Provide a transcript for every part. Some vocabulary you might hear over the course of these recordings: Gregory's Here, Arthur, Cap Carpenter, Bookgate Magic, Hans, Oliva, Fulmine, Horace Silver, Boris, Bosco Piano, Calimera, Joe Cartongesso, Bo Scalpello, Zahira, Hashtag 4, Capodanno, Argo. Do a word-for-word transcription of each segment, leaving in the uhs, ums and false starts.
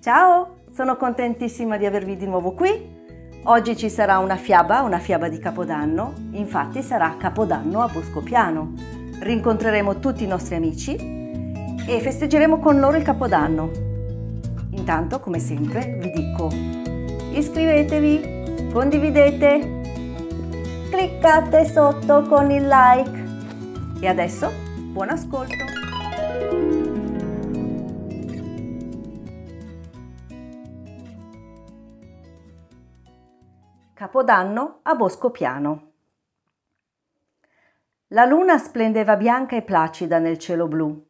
Ciao, sono contentissima di avervi di nuovo qui. Oggi ci sarà una fiaba, una fiaba di Capodanno, infatti sarà Capodanno a Bosco Piano. Rincontreremo tutti i nostri amici e festeggeremo con loro il Capodanno. Intanto, come sempre, vi dico iscrivetevi, condividete, cliccate sotto con il like e adesso buon ascolto! Capodanno a Bosco Piano. La luna splendeva bianca e placida nel cielo blu.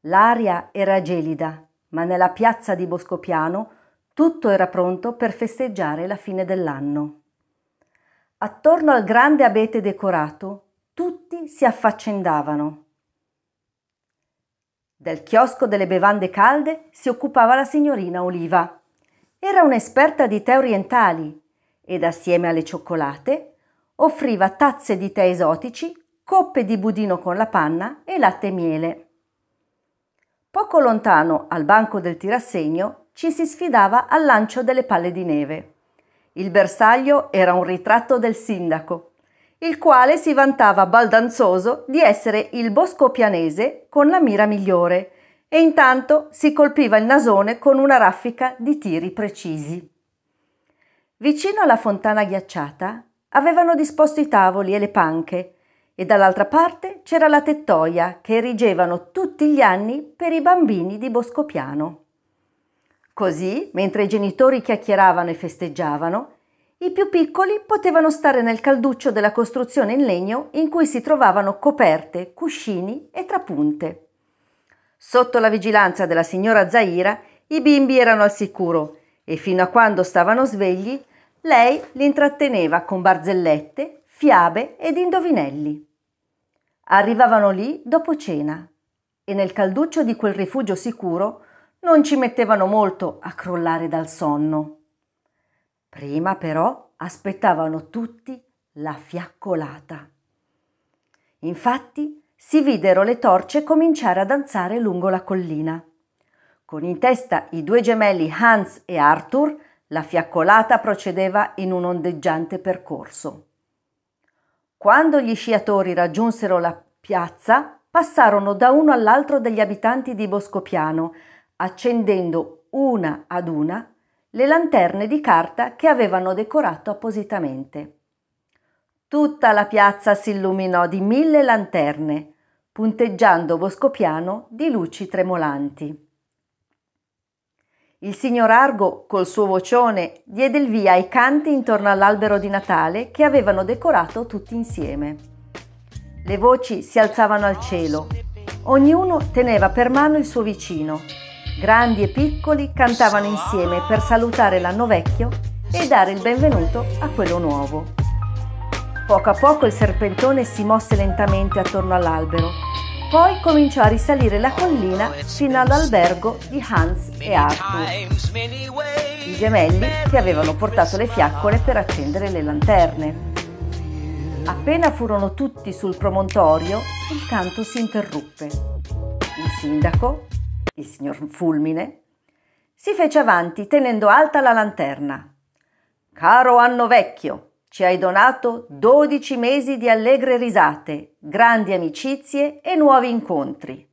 L'aria era gelida, ma nella piazza di Bosco Piano tutto era pronto per festeggiare la fine dell'anno. Attorno al grande abete decorato tutti si affaccendavano. Del chiosco delle bevande calde si occupava la signorina Oliva. Era un'esperta di tè orientali ed assieme alle cioccolate offriva tazze di tè esotici, coppe di budino con la panna e latte e miele. Poco lontano, al banco del tirassegno, ci si sfidava al lancio delle palle di neve. Il bersaglio era un ritratto del sindaco, il quale si vantava baldanzoso di essere il boscopianese con la mira migliore e intanto si colpiva il nasone con una raffica di tiri precisi. Vicino alla fontana ghiacciata avevano disposto i tavoli e le panche e dall'altra parte c'era la tettoia che erigevano tutti gli anni per i bambini di Bosco Piano. Così, mentre i genitori chiacchieravano e festeggiavano, i più piccoli potevano stare nel calduccio della costruzione in legno in cui si trovavano coperte, cuscini e trapunte. Sotto la vigilanza della signora Zahira, i bimbi erano al sicuro e fino a quando stavano svegli, lei li intratteneva con barzellette, fiabe ed indovinelli. Arrivavano lì dopo cena e nel calduccio di quel rifugio sicuro non ci mettevano molto a crollare dal sonno. Prima però aspettavano tutti la fiaccolata. Infatti si videro le torce cominciare a danzare lungo la collina. Con in testa i due gemelli Hans e Arthur, la fiaccolata procedeva in un ondeggiante percorso. Quando gli sciatori raggiunsero la piazza, passarono da uno all'altro degli abitanti di Bosco Piano, accendendo una ad una le lanterne di carta che avevano decorato appositamente. Tutta la piazza si illuminò di mille lanterne, punteggiando Bosco Piano di luci tremolanti. Il signor Argo, col suo vocione, diede il via ai canti intorno all'albero di Natale che avevano decorato tutti insieme. Le voci si alzavano al cielo. Ognuno teneva per mano il suo vicino. Grandi e piccoli cantavano insieme per salutare l'anno vecchio e dare il benvenuto a quello nuovo. Poco a poco il serpentone si mosse lentamente attorno all'albero. Poi cominciò a risalire la collina fino all'albergo di Hans e Arthur, i gemelli che avevano portato le fiaccole per accendere le lanterne. Appena furono tutti sul promontorio, il canto si interruppe. Il sindaco, il signor Fulmine, si fece avanti tenendo alta la lanterna. «Caro anno vecchio! Ci hai donato dodici mesi di allegre risate, grandi amicizie e nuovi incontri.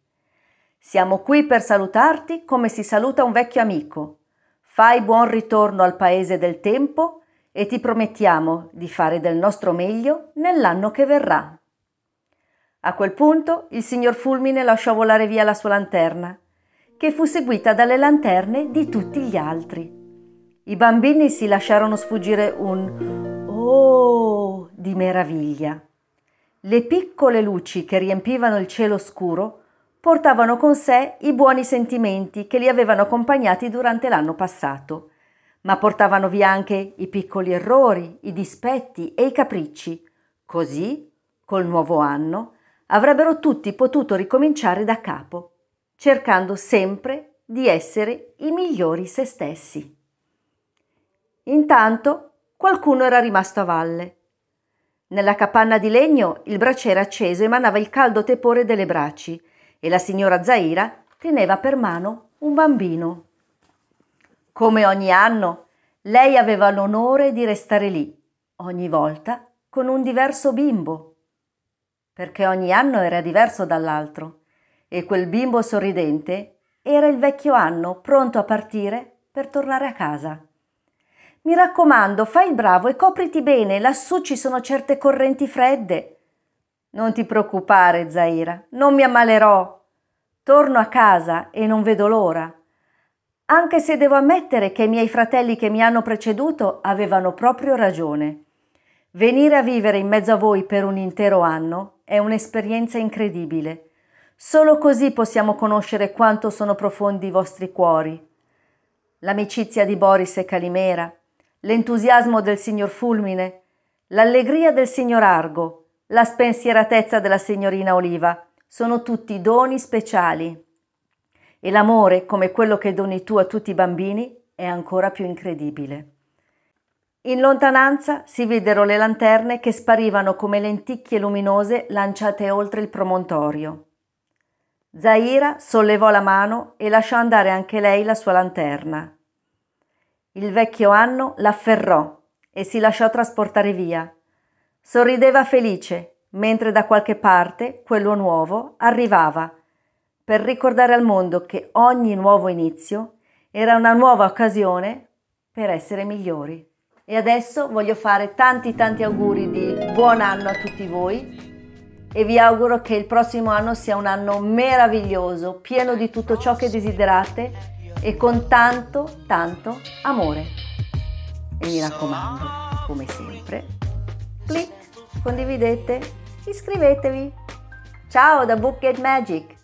Siamo qui per salutarti come si saluta un vecchio amico. Fai buon ritorno al paese del tempo e ti promettiamo di fare del nostro meglio nell'anno che verrà». A quel punto il signor Fulmine lasciò volare via la sua lanterna, che fu seguita dalle lanterne di tutti gli altri. I bambini si lasciarono sfuggire un «Oh!» di meraviglia. Le piccole luci che riempivano il cielo scuro portavano con sé i buoni sentimenti che li avevano accompagnati durante l'anno passato, ma portavano via anche i piccoli errori, i dispetti e i capricci. Così, col nuovo anno, avrebbero tutti potuto ricominciare da capo, cercando sempre di essere i migliori se stessi. Intanto, qualcuno era rimasto a valle. Nella capanna di legno il braciere acceso emanava il caldo tepore delle braci e la signora Zahira teneva per mano un bambino. Come ogni anno, lei aveva l'onore di restare lì, ogni volta con un diverso bimbo, perché ogni anno era diverso dall'altro e quel bimbo sorridente era il vecchio anno pronto a partire per tornare a casa. «Mi raccomando, fai il bravo e copriti bene, lassù ci sono certe correnti fredde». «Non ti preoccupare, Zahira, non mi ammalerò. Torno a casa e non vedo l'ora». Anche se devo ammettere che i miei fratelli che mi hanno preceduto avevano proprio ragione. Venire a vivere in mezzo a voi per un intero anno è un'esperienza incredibile. Solo così possiamo conoscere quanto sono profondi i vostri cuori. L'amicizia di Boris e Calimera, l'entusiasmo del signor Fulmine, l'allegria del signor Argo, la spensieratezza della signorina Oliva sono tutti doni speciali. E l'amore, come quello che doni tu a tutti i bambini, è ancora più incredibile. In lontananza si videro le lanterne che sparivano come lenticchie luminose lanciate oltre il promontorio. Zahira sollevò la mano e lasciò andare anche lei la sua lanterna. Il vecchio anno l'afferrò e si lasciò trasportare via. Sorrideva felice, mentre da qualche parte quello nuovo arrivava, per ricordare al mondo che ogni nuovo inizio era una nuova occasione per essere migliori. E adesso voglio fare tanti tanti auguri di buon anno a tutti voi e vi auguro che il prossimo anno sia un anno meraviglioso, pieno di tutto ciò che desiderate e con tanto tanto amore. E mi raccomando, come sempre, clic, condividete, iscrivetevi. Ciao da Bookgate Magic!